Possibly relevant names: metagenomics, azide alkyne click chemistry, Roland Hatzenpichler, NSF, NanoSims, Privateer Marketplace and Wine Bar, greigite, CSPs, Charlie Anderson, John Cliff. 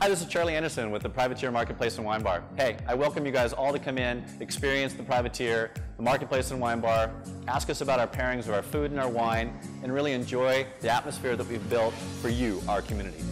Hi, this is Charlie Anderson with the Privateer Marketplace and Wine Bar. Hey, I welcome you guys all to come in, experience the Privateer, the Marketplace and Wine Bar, ask us about our pairings of our food and our wine, and really enjoy the atmosphere that we've built for you, our community.